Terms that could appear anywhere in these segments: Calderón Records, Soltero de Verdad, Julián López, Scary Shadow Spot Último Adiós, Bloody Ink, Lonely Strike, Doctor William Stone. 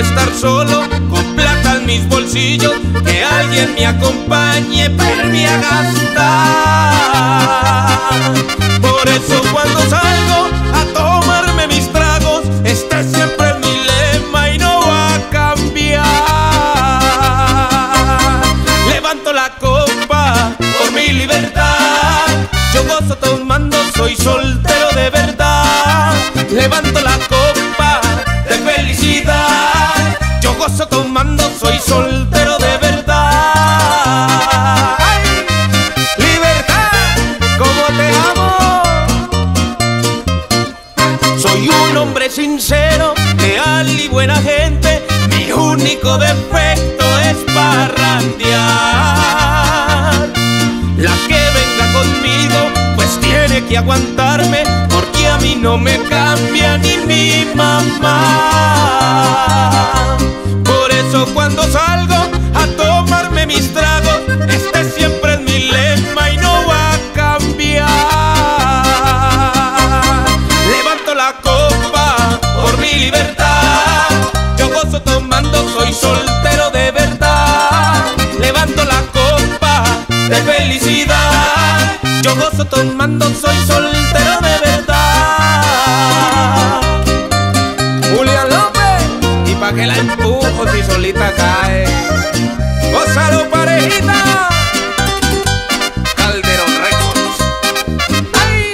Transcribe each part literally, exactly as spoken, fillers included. estar solo, con plata en mis bolsillos, que alguien me acompañe para irme a gastar. Por eso cuando salgo a tomarme mis tragos, está siempre en mi lema y no va a cambiar. Levanto la copa por mi libertad, yo gozo tomando, soy soltero de verdad. Levanto la copa de felicidad, yo gozo tomando, soy soltero de verdad. ¡Ay! ¡Libertad! ¡Cómo te amo! Soy un hombre sincero, leal y buena gente, mi único defecto es parrandear. La que venga conmigo pues tiene que aguantarme, porque a mí no me cambia ni mi mamá. Por eso cuando salgo a tomarme mis tragos, este siempre es mi lema y no va a cambiar. Levanto la copa por mi libertad, yo gozo tomando, soy soltero de verdad. Levanto la copa de felicidad, yo gozo tomando, soy soltero de verdad. Julián López, y pa' que la empujo si solita cae. ¡Gózalo, parejita! Calderón Records. ¡Ay!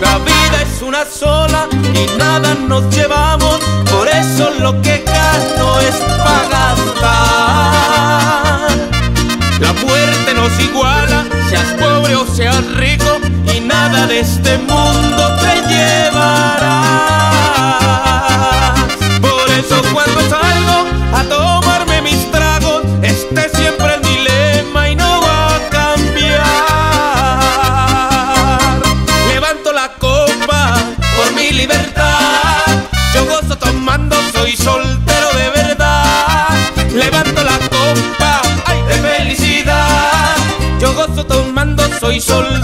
La vida es una sola y nada nos llevamos, por eso lo que gasto es pa' gastar. La muerte nos iguala, seas pobre o seas rico, y nada de este mundo te llevarás. Por eso cuando salgo a tomarme mis tragos, este siempre es mi lema y no va a cambiar. Levanto la copa por mi libertad, yo gozo tomando, soy soltero de verdad. Levanto la copa, yo gozo tomando, soy soltero.